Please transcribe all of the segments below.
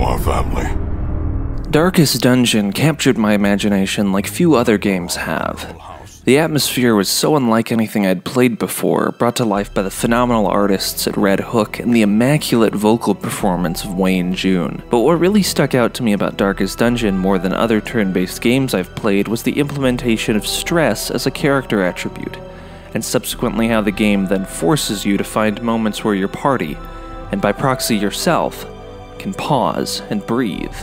to our family. Darkest Dungeon captured my imagination like few other games have. The atmosphere was so unlike anything I'd played before, brought to life by the phenomenal artists at Red Hook and the immaculate vocal performance of Wayne June. But what really stuck out to me about Darkest Dungeon more than other turn-based games I've played was the implementation of stress as a character attribute, and subsequently how the game then forces you to find moments where your party, and by proxy yourself, can pause and breathe.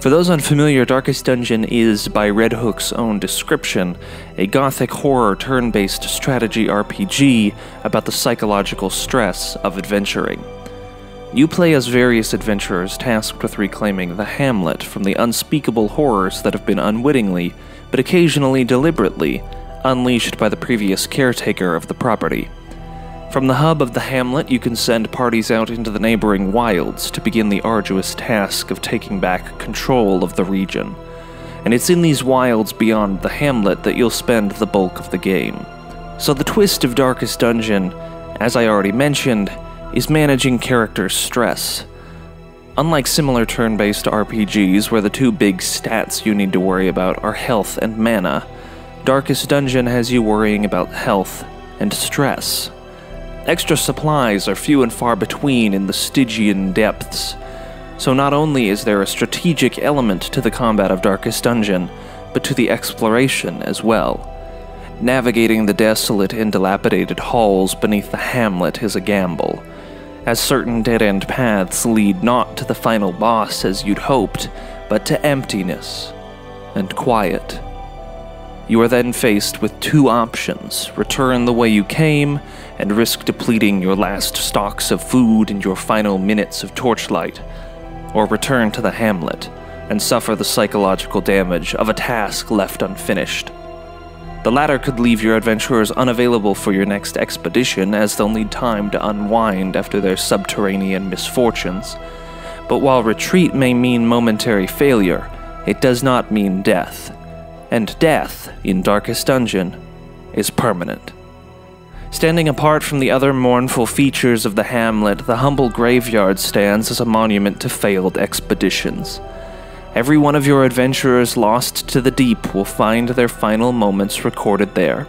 For those unfamiliar, Darkest Dungeon is, by Red Hook's own description, a gothic horror turn-based strategy RPG about the psychological stress of adventuring. You play as various adventurers tasked with reclaiming the Hamlet from the unspeakable horrors that have been unwittingly, but occasionally deliberately, unleashed by the previous caretaker of the property. From the hub of the Hamlet, you can send parties out into the neighboring wilds to begin the arduous task of taking back control of the region. And it's in these wilds beyond the Hamlet that you'll spend the bulk of the game. So the twist of Darkest Dungeon, as I already mentioned, is managing character stress. Unlike similar turn-based RPGs where the two big stats you need to worry about are health and mana, Darkest Dungeon has you worrying about health and stress. Extra supplies are few and far between in the Stygian depths, so not only is there a strategic element to the combat of Darkest Dungeon, but to the exploration as well. Navigating the desolate and dilapidated halls beneath the Hamlet is a gamble, as certain dead-end paths lead not to the final boss as you'd hoped, but to emptiness and quiet. You are then faced with two options: return the way you came, and risk depleting your last stocks of food and your final minutes of torchlight, or return to the Hamlet, and suffer the psychological damage of a task left unfinished. The latter could leave your adventurers unavailable for your next expedition, as they'll need time to unwind after their subterranean misfortunes. But while retreat may mean momentary failure, it does not mean death. And death, in Darkest Dungeon, is permanent. Standing apart from the other mournful features of the Hamlet, the humble graveyard stands as a monument to failed expeditions. Every one of your adventurers lost to the deep will find their final moments recorded there.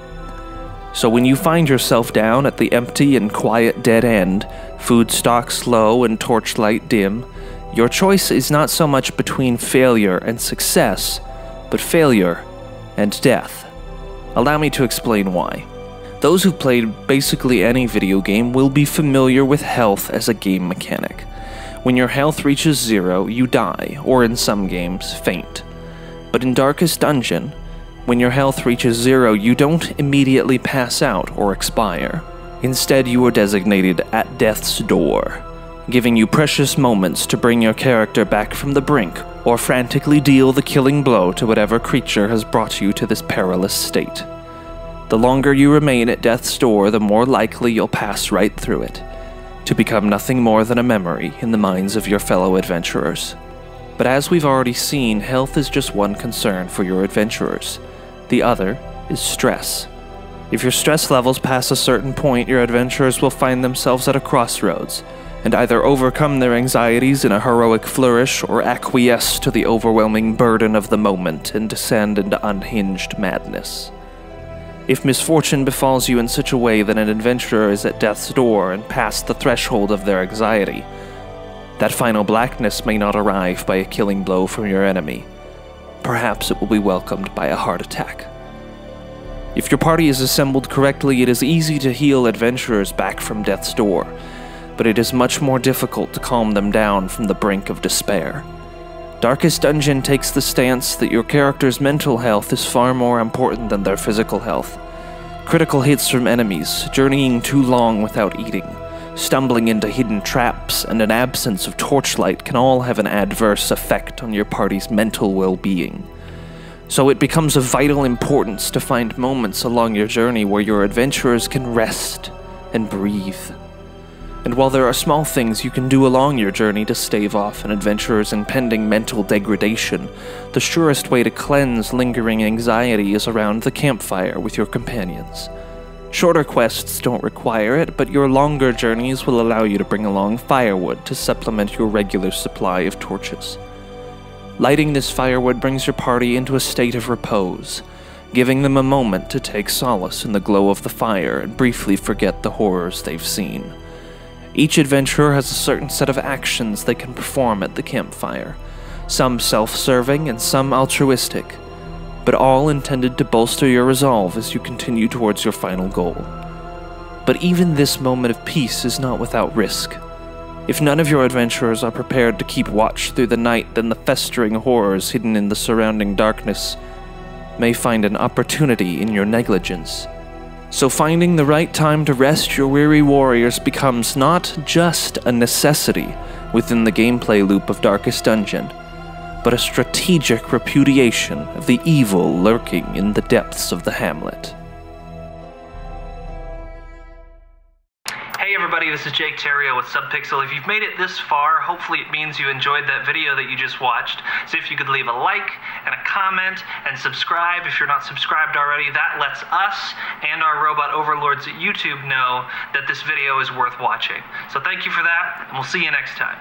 So when you find yourself down at the empty and quiet dead end, food stocks low and torchlight dim, your choice is not so much between failure and success, but failure and death. Allow me to explain why. Those who've played basically any video game will be familiar with health as a game mechanic. When your health reaches zero, you die, or in some games, faint. But in Darkest Dungeon, when your health reaches zero, you don't immediately pass out or expire. Instead, you are designated at death's door, giving you precious moments to bring your character back from the brink, or frantically deal the killing blow to whatever creature has brought you to this perilous state. The longer you remain at death's door, the more likely you'll pass right through it, to become nothing more than a memory in the minds of your fellow adventurers. But as we've already seen, health is just one concern for your adventurers. The other is stress. If your stress levels pass a certain point, your adventurers will find themselves at a crossroads, and either overcome their anxieties in a heroic flourish or acquiesce to the overwhelming burden of the moment and descend into unhinged madness. If misfortune befalls you in such a way that an adventurer is at death's door and past the threshold of their anxiety, that final blackness may not arrive by a killing blow from your enemy. Perhaps it will be welcomed by a heart attack. If your party is assembled correctly, it is easy to heal adventurers back from death's door, but it is much more difficult to calm them down from the brink of despair. Darkest Dungeon takes the stance that your character's mental health is far more important than their physical health. Critical hits from enemies, journeying too long without eating, stumbling into hidden traps, and an absence of torchlight can all have an adverse effect on your party's mental well-being. So it becomes of vital importance to find moments along your journey where your adventurers can rest and breathe. And while there are small things you can do along your journey to stave off an adventurer's impending mental degradation, the surest way to cleanse lingering anxiety is around the campfire with your companions. Shorter quests don't require it, but your longer journeys will allow you to bring along firewood to supplement your regular supply of torches. Lighting this firewood brings your party into a state of repose, giving them a moment to take solace in the glow of the fire and briefly forget the horrors they've seen. Each adventurer has a certain set of actions they can perform at the campfire, some self-serving and some altruistic, but all intended to bolster your resolve as you continue towards your final goal. But even this moment of peace is not without risk. If none of your adventurers are prepared to keep watch through the night, then the festering horrors hidden in the surrounding darkness may find an opportunity in your negligence. So finding the right time to rest your weary warriors becomes not just a necessity within the gameplay loop of Darkest Dungeon, but a strategic repudiation of the evil lurking in the depths of the Hamlet. Hey everybody, this is Jake Terrio with SubPixel. If you've made it this far, hopefully it means you enjoyed that video that you just watched. So if you could leave a like and a comment and subscribe if you're not subscribed already, that lets us and our robot overlords at YouTube know that this video is worth watching. So thank you for that, and we'll see you next time.